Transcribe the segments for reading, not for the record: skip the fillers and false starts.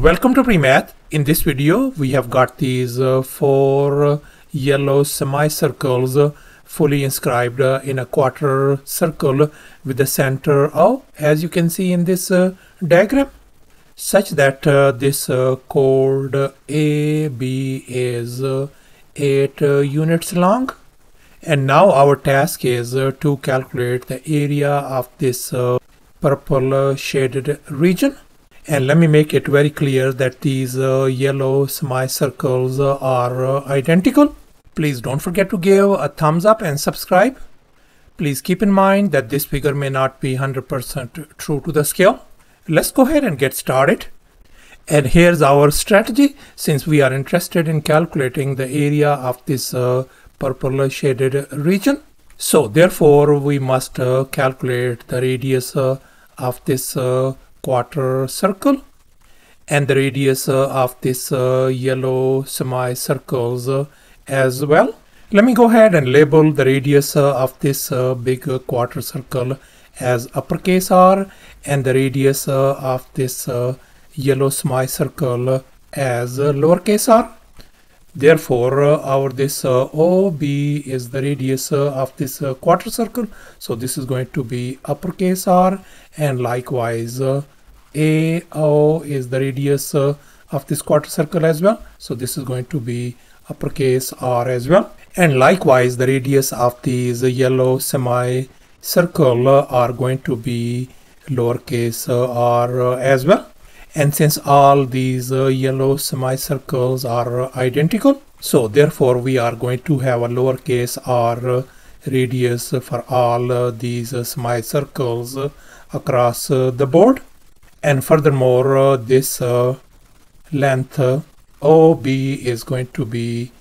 Welcome to PreMath. In this video we have got these four yellow semicircles fully inscribed in a quarter circle with the center of, as you can see in this diagram, such that this chord AB is 8 units long. And now our task is to calculate the area of this purple shaded region. And let me make it very clear that these yellow semicircles are identical. Please don't forget to give a thumbs up and subscribe. Please keep in mind that this figure may not be 100% true to the scale. Let's go ahead and get started. And here's our strategy. Since we are interested in calculating the area of this purple shaded region, so therefore we must calculate the radius of this quarter circle and the radius of this yellow semicircles as well. Let me go ahead and label the radius of this big quarter circle as uppercase R and the radius of this yellow semicircle as lowercase r. Therefore OB is the radius of this quarter circle, so this is going to be uppercase R, and likewise AO is the radius of this quarter circle as well, so this is going to be uppercase R as well. And likewise the radius of these yellow semicircle are going to be lowercase r as well. And since all these yellow semicircles are identical, so therefore we are going to have a lowercase r radius for all these semicircles across the board. And furthermore this length OB is going to be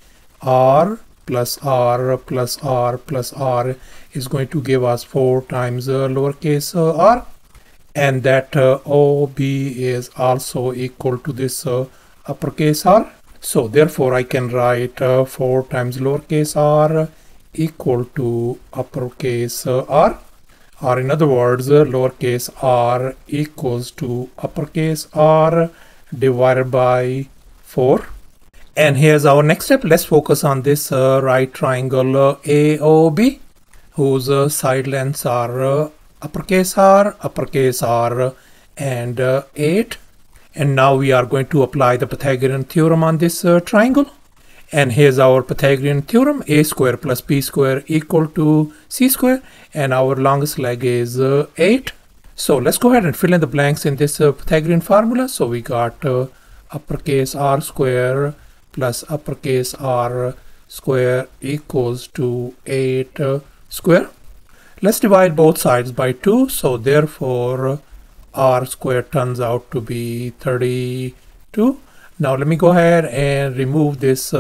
r plus r plus r plus r, is going to give us 4 times lowercase r. And that OB is also equal to this uppercase R. So therefore I can write 4 times lowercase r equal to uppercase R. Or in other words, lowercase r equals to uppercase R divided by 4. And here's our next step. Let's focus on this right triangle AOB, whose side lengths are uppercase R, uppercase R, and 8. And now we are going to apply the Pythagorean theorem on this triangle. And here's our Pythagorean theorem: a square plus b square equal to c square, and our longest leg is 8. So let's go ahead and fill in the blanks in this Pythagorean formula. So we got uppercase R square plus uppercase R square equals to 8 square. Let's divide both sides by 2, so therefore r square turns out to be 32. Now let me go ahead and remove this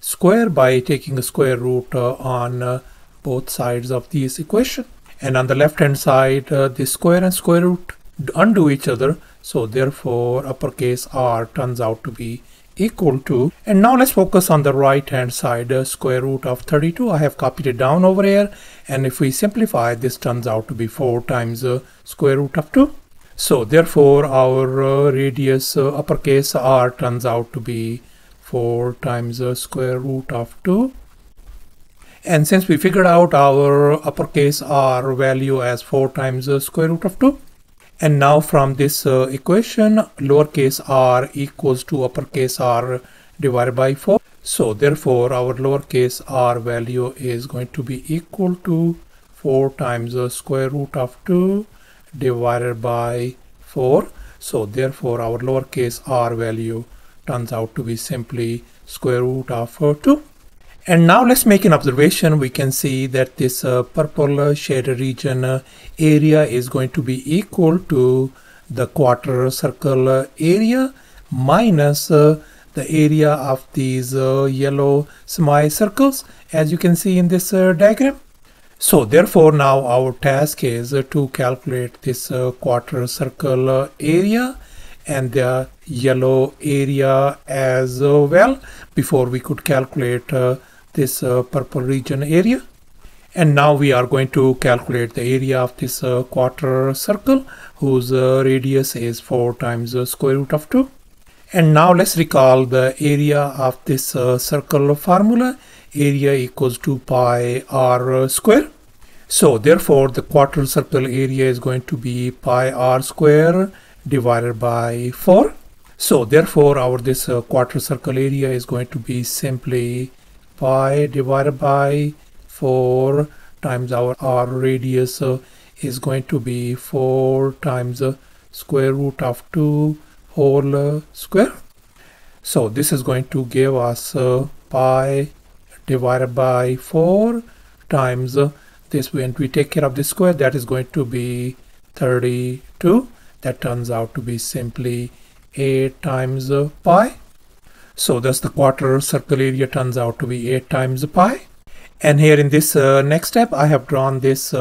square by taking a square root on both sides of this equation. And on the left hand side this square and square root undo each other, so therefore uppercase R turns out to be equal to. And now let's focus on the right hand side, square root of 32. I have copied it down over here, and if we simplify, this turns out to be 4 times square root of 2. So therefore our radius uppercase R turns out to be 4 times square root of 2. And since we figured out our uppercase R value as 4 times square root of 2, and now from this equation lowercase r equals to uppercase R divided by 4. So therefore our lowercase r value is going to be equal to 4 times the square root of 2 divided by 4. So therefore our lowercase r value turns out to be simply square root of 2. And now let's make an observation. We can see that this purple shaded region area is going to be equal to the quarter circle area minus the area of these yellow semicircles, as you can see in this diagram. So therefore now our task is to calculate this quarter circle area and the yellow area as well, before we could calculate this purple region area. And now we are going to calculate the area of this quarter circle, whose radius is 4 times the square root of 2. And now let's recall the area of this circle formula. Area equals 2 pi r square. So therefore the quarter circle area is going to be pi r square divided by 4. So therefore our this quarter circle area is going to be simply pi divided by 4 times our r radius is going to be 4 times square root of 2 whole square. So this is going to give us pi divided by 4 times this. When we take care of this square, that is going to be 32. That turns out to be simply 8 times pi. So thus the quarter circle area turns out to be 8 times pi. And here in this next step, I have drawn this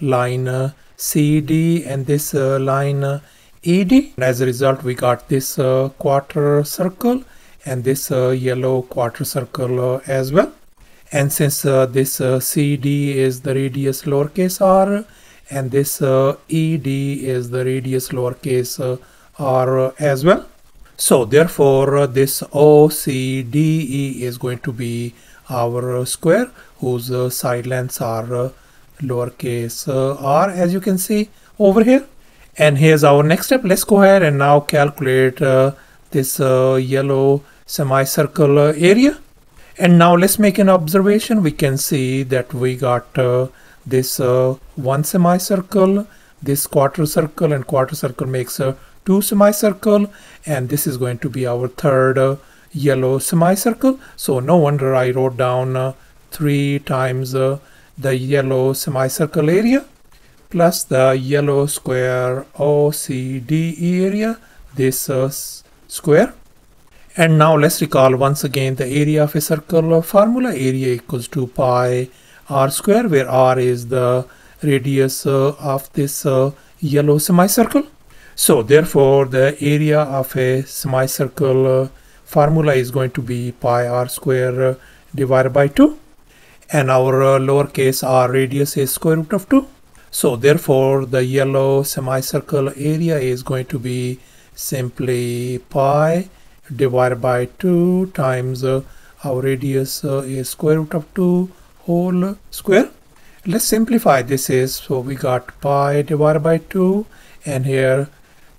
line CD and this line ED. And as a result, we got this quarter circle and this yellow quarter circle as well. And since this CD is the radius lowercase r and this ED is the radius lowercase r as well. So therefore this OCDE is going to be our square whose side lengths are lowercase r, as you can see over here. And here's our next step. Let's go ahead and now calculate this yellow semicircle area. And now let's make an observation. We can see that we got this one semicircle, this quarter circle, and quarter circle makes two semicircle, and this is going to be our third yellow semicircle. So no wonder I wrote down 3 times the yellow semicircle area plus the yellow square OCDE area, this square. And now let's recall once again the area of a circle formula. Area equals to pi r square, where r is the radius of this yellow semicircle. So therefore the area of a semicircle formula is going to be pi r square divided by 2, and our lowercase r radius is square root of 2. So therefore the yellow semicircle area is going to be simply pi divided by 2 times our radius is square root of 2 whole square. Let's simplify this is, so we got pi divided by 2, and here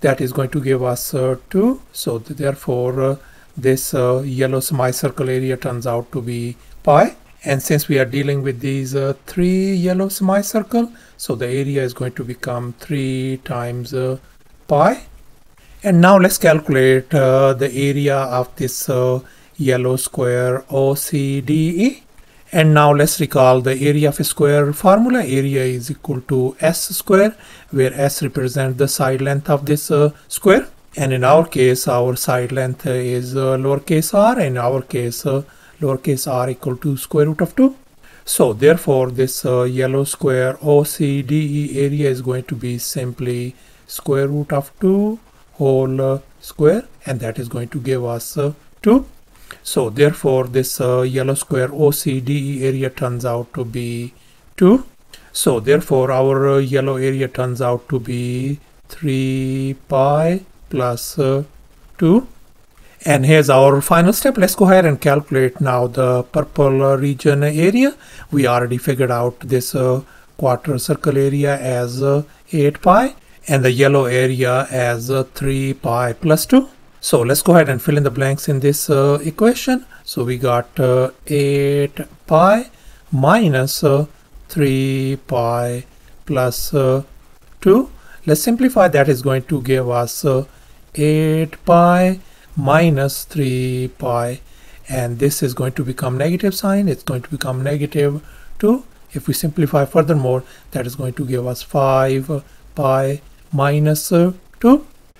that is going to give us 2. So therefore this yellow semicircle area turns out to be pi. And since we are dealing with these 3 yellow semicircle, so the area is going to become 3 times pi. And now let's calculate the area of this yellow square OCDE. And now let's recall the area of a square formula. Area is equal to S square, where S represents the side length of this square. And in our case, our side length is lowercase r. In our case, lowercase r equal to square root of 2. So therefore, this yellow square OCDE area is going to be simply square root of 2 whole square, and that is going to give us 2. So therefore this yellow square OCDE area turns out to be 2. So therefore our yellow area turns out to be 3 pi plus 2. And here's our final step. Let's go ahead and calculate now the purple region area. We already figured out this quarter circle area as 8 pi. And the yellow area as 3 pi plus 2. So let's go ahead and fill in the blanks in this equation. So we got 8 pi minus 3 pi plus 2. Let's simplify. That is going to give us 8 pi minus 3 pi, and this is going to become negative sign. It's going to become negative 2. If we simplify furthermore, that is going to give us 5 pi minus 2.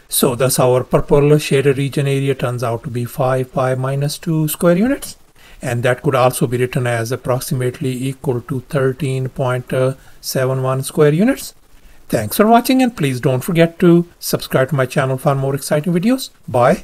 So thus our purple shaded region area turns out to be 5 pi minus 2 square units, and that could also be written as approximately equal to 13.71 square units. Thanks for watching, and please don't forget to subscribe to my channel for more exciting videos. Bye.